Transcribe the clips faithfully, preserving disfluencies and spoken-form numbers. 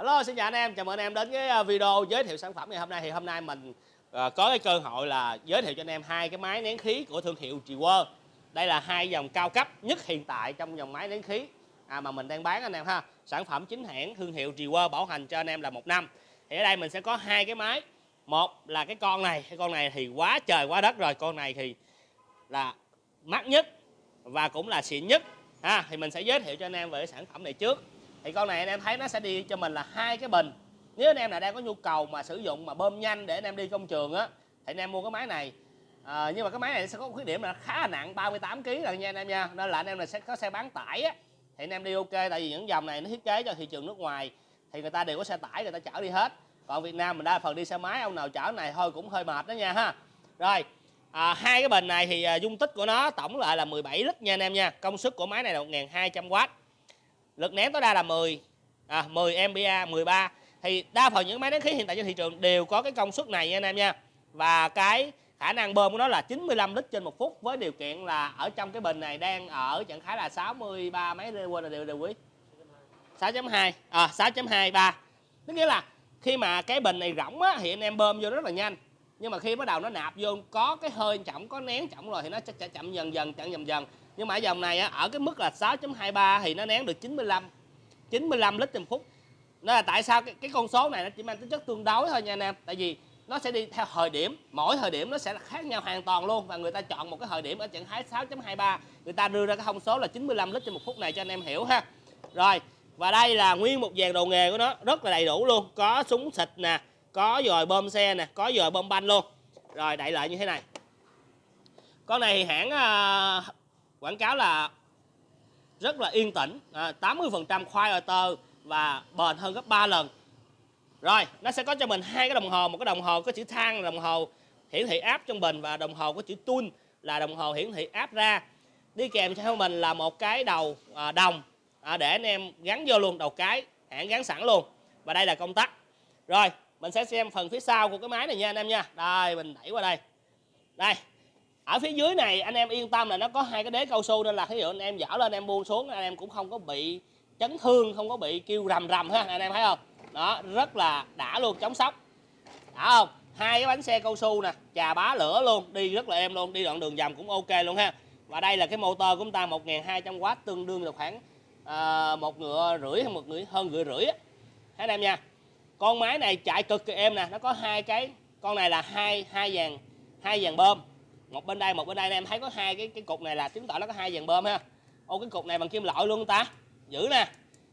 Hello, xin chào anh em, chào mừng anh em đến cái video giới thiệu sản phẩm ngày hôm nay. Thì hôm nay mình có cái cơ hội là giới thiệu cho anh em hai cái máy nén khí của thương hiệu Dewalt. Đây là hai dòng cao cấp nhất hiện tại trong dòng máy nén khí à, mà mình đang bán anh em ha. Sản phẩm chính hãng thương hiệu Dewalt, bảo hành cho anh em là một năm. Thì ở đây mình sẽ có hai cái máy. Một là cái con này, cái con này thì quá trời quá đất rồi. Con này thì là mắc nhất và cũng là xịn nhất ha. Thì mình sẽ giới thiệu cho anh em về cái sản phẩm này trước. Thì con này anh em thấy nó sẽ đi cho mình là hai cái bình. Nếu anh em nào đang có nhu cầu mà sử dụng mà bơm nhanh để anh em đi công trường á, thì anh em mua cái máy này. À, nhưng mà cái máy này sẽ có một khuyết điểm là khá là nặng, ba mươi tám ký rồi nha anh em nha. Nên là anh em này sẽ có xe bán tải á, thì anh em đi ok. Tại vì những dòng này nó thiết kế cho thị trường nước ngoài thì người ta đều có xe tải, người ta chở đi hết. Còn Việt Nam mình đa phần đi xe máy, ông nào chở này thôi cũng hơi mệt đó nha ha. Rồi à, hai cái bình này thì à, dung tích của nó tổng lại là mười bảy lít nha anh em nha. Công suất của máy này là một nghìn hai trăm oát, lực nén tối đa là mười, mười ampe-hour, mười ba. Thì đa phần những máy nén khí hiện tại trên thị trường đều có cái công suất này nha anh em nha. Và cái khả năng bơm của nó là chín mươi lăm lít trên một phút, với điều kiện là ở trong cái bình này đang ở trạng thái là sáu mươi ba mấy, quên là đều đều quý sáu chấm hai, à sáu chấm hai ba. Tức nghĩa là khi mà cái bình này rỗng á, thì anh em bơm vô rất là nhanh. Nhưng mà khi bắt đầu nó nạp vô có cái hơi chậm, có nén chậm rồi thì nó sẽ chậm dần dần, chậm dần dần. Nhưng mà dòng này ở cái mức là sáu chấm hai ba thì nó nén được chín mươi lăm lít trên phút. Nó là tại sao cái, cái con số này nó chỉ mang tính chất tương đối thôi nha anh em. Tại vì nó sẽ đi theo thời điểm, mỗi thời điểm nó sẽ khác nhau hoàn toàn luôn. Và người ta chọn một cái thời điểm ở trạng thái sáu chấm hai ba, người ta đưa ra cái thông số là chín mươi lăm lít trên một phút này cho anh em hiểu ha. Rồi, và đây là nguyên một dàn đồ nghề của nó, rất là đầy đủ luôn. Có súng xịt nè, có dòi bơm xe nè, có dòi bơm banh luôn. Rồi, đại loại như thế này. Con này thì hãng uh, quảng cáo là rất là yên tĩnh, à, tám mươi phần trăm khoai water và bền hơn gấp ba lần. Rồi, nó sẽ có cho mình hai cái đồng hồ, một cái đồng hồ có chữ thang là đồng hồ hiển thị áp trong bình, và đồng hồ có chữ tune là đồng hồ hiển thị áp ra. Đi kèm cho mình là một cái đầu à, đồng à, để anh em gắn vô luôn, đầu cái hãng gắn sẵn luôn. Và đây là công tắc. Rồi, mình sẽ xem phần phía sau của cái máy này nha anh em nha. Đây, mình đẩy qua đây. Đây. Ở phía dưới này anh em yên tâm là nó có hai cái đế cao su, nên là ví dụ anh em dở lên anh em buông xuống anh em cũng không có bị chấn thương, không có bị kêu rầm rầm ha, anh em thấy không? Đó, rất là đã luôn, chống sốc. Đã không? Hai cái bánh xe cao su nè, chà bá lửa luôn, đi rất là êm luôn, đi đoạn đường dầm cũng ok luôn ha. Và đây là cái motor của chúng ta một nghìn hai trăm oát, tương đương là khoảng à, một ngựa rưỡi hay một ngựa hơn ngựa rưỡi á. Thấy anh em nha. Con máy này chạy cực kỳ êm nè, nó có hai cái, con này là hai hai dàn hai dàn bơm. Một bên đây, một bên đây, anh em thấy có hai cái cái cục này là chứng tỏ nó có hai dàn bơm ha. Ô, cái cục này bằng kim loại luôn ta. Giữ nè.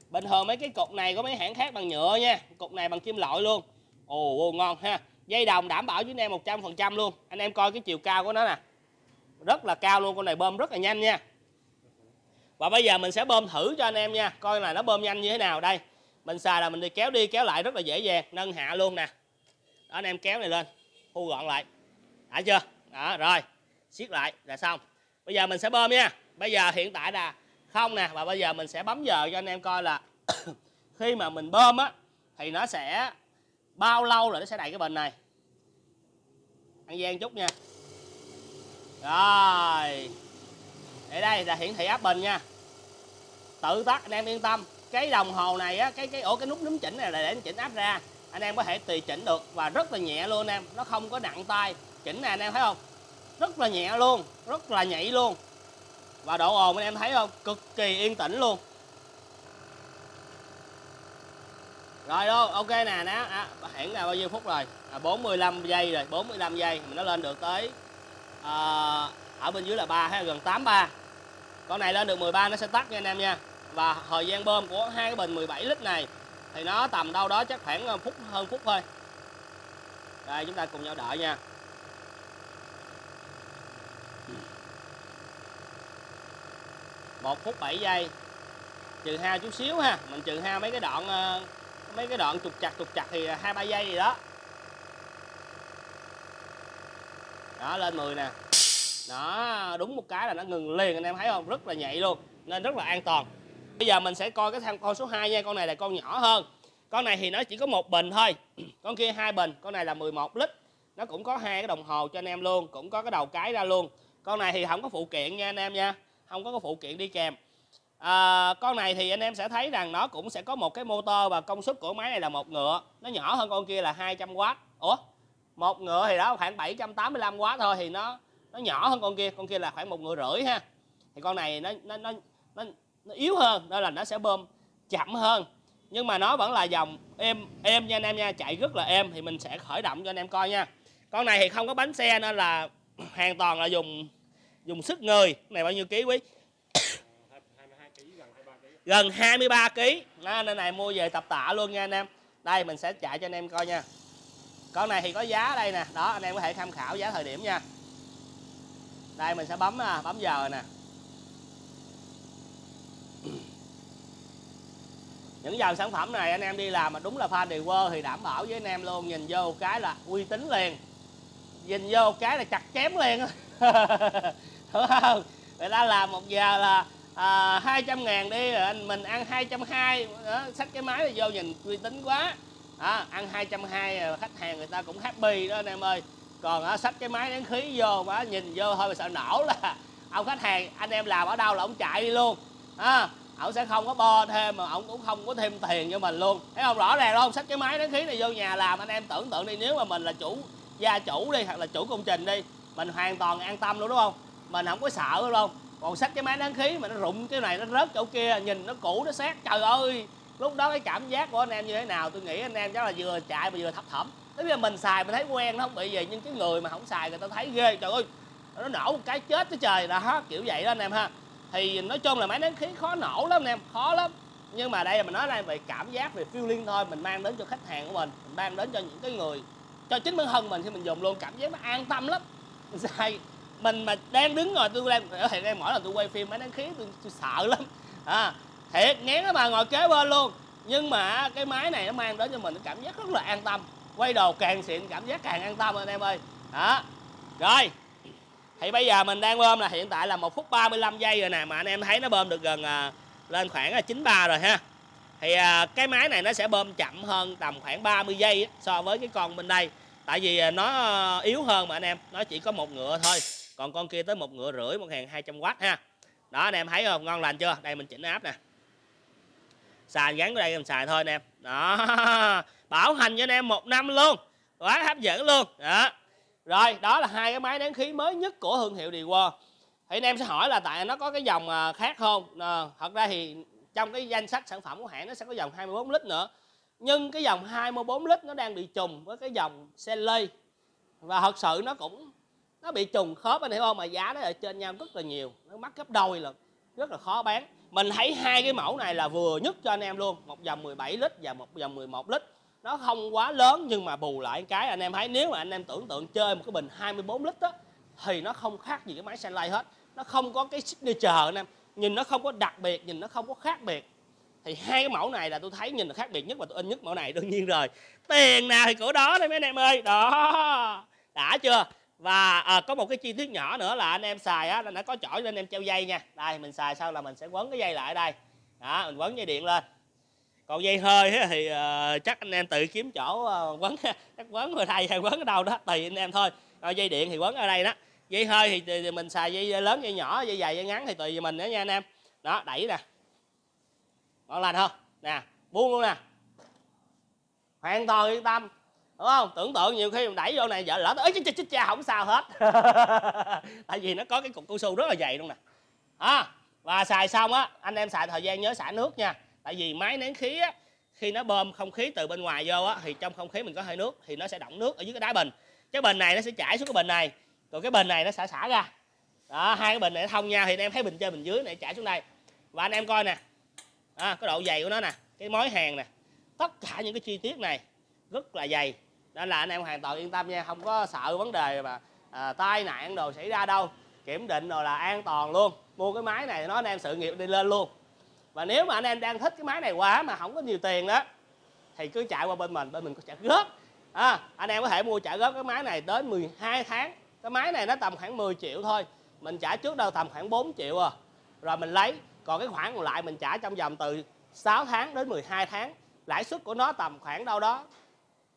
Bình thường mấy cái cục này có mấy hãng khác bằng nhựa nha, cục này bằng kim loại luôn. Ồ, ồ ngon ha. Dây đồng đảm bảo với anh em một trăm phần trăm luôn. Anh em coi cái chiều cao của nó nè. Rất là cao luôn, con này bơm rất là nhanh nha. Và bây giờ mình sẽ bơm thử cho anh em nha, coi là nó bơm nhanh như thế nào đây. Mình xài là mình đi kéo đi kéo lại rất là dễ dàng, nâng hạ luôn nè. Đó, anh em kéo này lên, thu gọn lại. Đã chưa? Đó, rồi, siết lại là xong. Bây giờ mình sẽ bơm nha. Bây giờ hiện tại là không nè. Và bây giờ mình sẽ bấm giờ cho anh em coi là khi mà mình bơm á, thì nó sẽ bao lâu là nó sẽ đầy cái bình này. Ăn gian chút nha. Rồi, để đây là hiển thị áp bình nha. Tự tắt, anh em yên tâm. Cái đồng hồ này á, cái cái ổ cái nút núm chỉnh này là để chỉnh áp ra. Anh em có thể tùy chỉnh được và rất là nhẹ luôn anh em. Nó không có nặng tay. Chỉnh nè anh em thấy không? Rất là nhẹ luôn, rất là nhạy luôn. Và độ ồn anh em thấy không? Cực kỳ yên tĩnh luôn. Rồi luôn, ok nè nè, à, hẳn là bao nhiêu phút rồi? À, bốn mươi lăm giây rồi, bốn mươi lăm giây mình nó lên được tới à, ở bên dưới là ba hay gần tám ba. Con này lên được mười ba nó sẽ tắt nha anh em nha. Và thời gian bơm của hai cái bình mười bảy lít này thì nó tầm đâu đó chắc khoảng phút hơn phút thôi. Đây chúng ta cùng nhau đợi nha. một phút bảy giây. Trừ ha chút xíu ha, mình trừ ha mấy cái đoạn mấy cái đoạn trục chặt trục chặt thì hai ba giây gì đó. Đó lên mười nè. Đó, đúng một cái là nó ngừng liền anh em thấy không? Rất là nhạy luôn, nên rất là an toàn. Bây giờ mình sẽ coi cái tham con số hai nha, con này là con nhỏ hơn. Con này thì nó chỉ có một bình thôi. Con kia hai bình, con này là mười một lít. Nó cũng có hai cái đồng hồ cho anh em luôn, cũng có cái đầu cái ra luôn. Con này thì không có phụ kiện nha anh em nha. Không có cái phụ kiện đi kèm. à, con này thì anh em sẽ thấy rằng nó cũng sẽ có một cái motor và công suất của máy này là một ngựa, nó nhỏ hơn con kia là hai trăm oát. Ủa, một ngựa thì đó khoảng bảy trăm tám mươi lăm oát thôi, thì nó nó nhỏ hơn con kia, con kia là khoảng một ngựa rưỡi ha. Thì con này nó nó nó nó, nó yếu hơn nên là nó sẽ bơm chậm hơn, nhưng mà nó vẫn là dòng êm êm nha anh em nha, chạy rất là êm. Thì mình sẽ khởi động cho anh em coi nha. Con này thì không có bánh xe nên là hoàn toàn là dùng dùng sức người. Con này bao nhiêu ký quý? Gần hai mươi ba ký. Đó, nên này mua về tập tạ luôn nha anh em. Đây mình sẽ chạy cho anh em coi nha. Con này thì có giá đây nè, đó anh em có thể tham khảo giá thời điểm nha. Đây mình sẽ bấm bấm giờ rồi nè. Những dòng sản phẩm này anh em đi làm mà đúng là fan Dewalt thì đảm bảo với anh em luôn, nhìn vô cái là uy tín liền, nhìn vô cái là chặt chém liền. Đúng không? Người ta làm một giờ là à, hai trăm ngàn đi, mình ăn hai trăm hai mươi, xách cái máy này vô nhìn uy tín quá. À, ăn hai trăm hai mươi khách hàng người ta cũng happy đó anh em ơi. Còn à, xách cái máy nén khí vô mà nhìn vô thôi mà sợ nổ là ông khách hàng, anh em làm ở đâu là ông chạy đi luôn. À, ổng sẽ không có bo thêm mà ổng cũng không có thêm tiền cho mình luôn, thấy không? Rõ ràng đúng không? Xách cái máy nén khí này vô nhà làm, anh em tưởng tượng đi, nếu mà mình là chủ gia chủ đi hoặc là chủ công trình đi, mình hoàn toàn an tâm luôn đúng không? Mình không có sợ đúng không? Còn xách cái máy nén khí mà nó rụng cái này nó rớt chỗ kia, nhìn nó cũ nó xét, trời ơi, lúc đó cái cảm giác của anh em như thế nào? Tôi nghĩ anh em chắc là vừa chạy mà vừa thấp thỏm. Tức là mình xài mình thấy quen nó không bị gì, nhưng cái người mà không xài người ta thấy ghê, trời ơi nó nổ một cái chết cái trời đó, kiểu vậy đó anh em ha. Thì nói chung là máy nén khí khó nổ lắm anh em, khó lắm. Nhưng mà đây là mình nói đây về cảm giác, về feeling thôi, mình mang đến cho khách hàng của mình, mình mang đến cho những cái người, cho chính bản thân mình khi mình dùng luôn, cảm giác nó an tâm lắm. Mình xài, mình mà đang đứng rồi, tôi đang hiện nay mỗi lần tôi quay phim máy nén khí tôi, tôi sợ lắm. À, thiệt ngán lắm mà ngồi kế bên luôn. Nhưng mà cái máy này nó mang đến cho mình cảm giác rất là an tâm. Quay đồ càng xịn cảm giác càng an tâm anh em ơi. Đó. Rồi. Thì bây giờ mình đang bơm là hiện tại là một phút ba mươi lăm giây rồi nè, mà anh em thấy nó bơm được gần à, lên khoảng là chín ba rồi ha. Thì à, cái máy này nó sẽ bơm chậm hơn tầm khoảng ba mươi giây ấy, so với cái con bên đây. Tại vì nó yếu hơn mà anh em, nó chỉ có một ngựa thôi. Còn con kia tới một ngựa rưỡi, một hàng hai trăm oát ha. Đó anh em thấy không? Ngon lành chưa? Đây mình chỉnh áp nè. Xài gắn ở đây mình xài thôi anh em. Đó. Bảo hành cho anh em một năm luôn. Quá hấp dẫn luôn. Đó. Rồi, đó là hai cái máy nén khí mới nhất của thương hiệu Dewalt. Thì anh em sẽ hỏi là tại nó có cái dòng khác không? À, thật ra thì trong cái danh sách sản phẩm của hãng nó sẽ có dòng hai mươi bốn lít nữa. Nhưng cái dòng hai mươi bốn lít nó đang bị trùng với cái dòng xe lê. Và thật sự nó cũng nó bị trùng khớp anh hiểu không? Mà giá nó ở trên nhau rất là nhiều, nó mắc gấp đôi lần, rất là khó bán. Mình thấy hai cái mẫu này là vừa nhất cho anh em luôn, một dòng mười bảy lít và một dòng mười một lít. Nó không quá lớn nhưng mà bù lại cái anh em thấy, nếu mà anh em tưởng tượng chơi một cái bình hai mươi bốn lít á thì nó không khác gì cái máy Sunlight hết. Nó không có cái signature anh em, nhìn nó không có đặc biệt, nhìn nó không có khác biệt. Thì hai cái mẫu này là tôi thấy nhìn là khác biệt nhất và tôi in nhất mẫu này đương nhiên rồi. Tiền nào thì của đó đây mấy anh em ơi. Đó. Đã chưa? Và à, có một cái chi tiết nhỏ nữa là anh em xài á, là nó có chổi nên anh em treo dây nha. Đây mình xài sau là mình sẽ quấn cái dây lại ở đây. Đó, mình quấn dây điện lên. Còn dây hơi thì uh, chắc anh em tự kiếm chỗ uh, quấn, chắc quấn ở đây hay quấn ở đâu đó tùy anh em thôi. Rồi dây điện thì quấn ở đây đó. Dây hơi thì, thì mình xài dây lớn, dây nhỏ, dây dài, dây ngắn thì tùy mình nữa nha anh em. Đó, đẩy nè. Ngon lành không? Nè, buông luôn nè. Hoàn toàn yên tâm. Đúng không? Tưởng tượng nhiều khi mình đẩy vô này vợ lỡ tới chết chết cha không sao hết. Tại vì nó có cái cục cao su rất là dày luôn nè. À, và xài xong á, anh em xài thời gian nhớ xả nước nha. Tại vì máy nén khí á, khi nó bơm không khí từ bên ngoài vô á, thì trong không khí mình có hơi nước thì nó sẽ đọng nước ở dưới cái đáy bình. Cái bình này nó sẽ chảy xuống cái bình này, rồi cái bình này nó xả xả ra. Đó, hai cái bình này nó thông nhau thì anh em thấy bình trên bình dưới này chảy xuống đây. Và anh em coi nè, à, cái độ dày của nó nè, cái mối hàng nè, tất cả những cái chi tiết này rất là dày. Nên là anh em hoàn toàn yên tâm nha, không có sợ vấn đề mà à, tai nạn đồ xảy ra đâu, kiểm định rồi là an toàn luôn. Mua cái máy này nó anh em sự nghiệp đi lên luôn. Và nếu mà anh em đang thích cái máy này quá mà không có nhiều tiền đó thì cứ chạy qua bên mình, bên mình có trả góp. À, anh em có thể mua trả góp cái máy này đến mười hai tháng. Cái máy này nó tầm khoảng mười triệu thôi. Mình trả trước đâu tầm khoảng bốn triệu à. Rồi mình lấy, còn cái khoản còn lại mình trả trong vòng từ sáu tháng đến mười hai tháng. Lãi suất của nó tầm khoảng đâu đó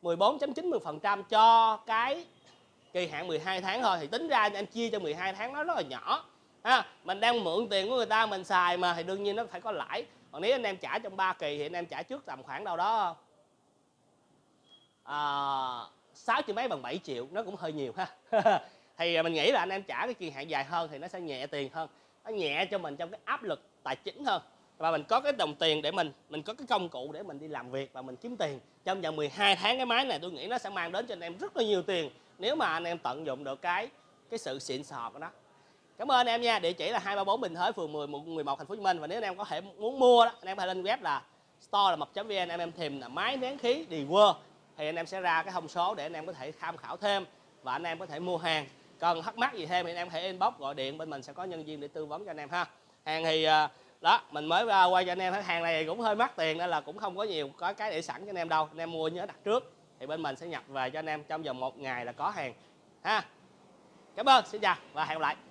mười bốn phẩy chín mươi phần trăm cho cái kỳ hạn mười hai tháng thôi. Thì tính ra anh em chia cho mười hai tháng nó rất là nhỏ. ha. Mình đang mượn tiền của người ta mình xài mà thì đương nhiên nó phải có lãi. Còn nếu anh em trả trong ba kỳ thì anh em trả trước tầm khoảng đâu đó sáu triệu mấy bằng bảy triệu, nó cũng hơi nhiều ha. Thì mình nghĩ là anh em trả cái kỳ hạn dài hơn thì nó sẽ nhẹ tiền hơn, nó nhẹ cho mình trong cái áp lực tài chính hơn, và mình có cái đồng tiền để mình mình có cái công cụ để mình đi làm việc và mình kiếm tiền. Trong vòng mười hai tháng cái máy này tôi nghĩ nó sẽ mang đến cho anh em rất là nhiều tiền nếu mà anh em tận dụng được cái cái sự xịn sò của nó. Cảm ơn anh em nha. Địa chỉ là hai ba bốn Bình Thới, phường mười, quận mười một, thành phố Hồ Chí Minh. Và nếu anh em có thể muốn mua đó, anh em hãy lên web là store lammoc chấm vn, anh em tìm là máy nén khí Dewalt thì anh em sẽ ra cái thông số để anh em có thể tham khảo thêm và anh em có thể mua hàng. Còn thắc mắc gì thêm thì anh em hãy inbox gọi điện, bên mình sẽ có nhân viên để tư vấn cho anh em ha. Hàng thì đó, mình mới quay cho anh em, hàng này cũng hơi mắc tiền nên là cũng không có nhiều có cái để sẵn cho anh em đâu. Anh em mua nhớ đặt trước thì bên mình sẽ nhập về cho anh em trong vòng một ngày là có hàng ha. Cảm ơn, xin chào và hẹn gặp lại.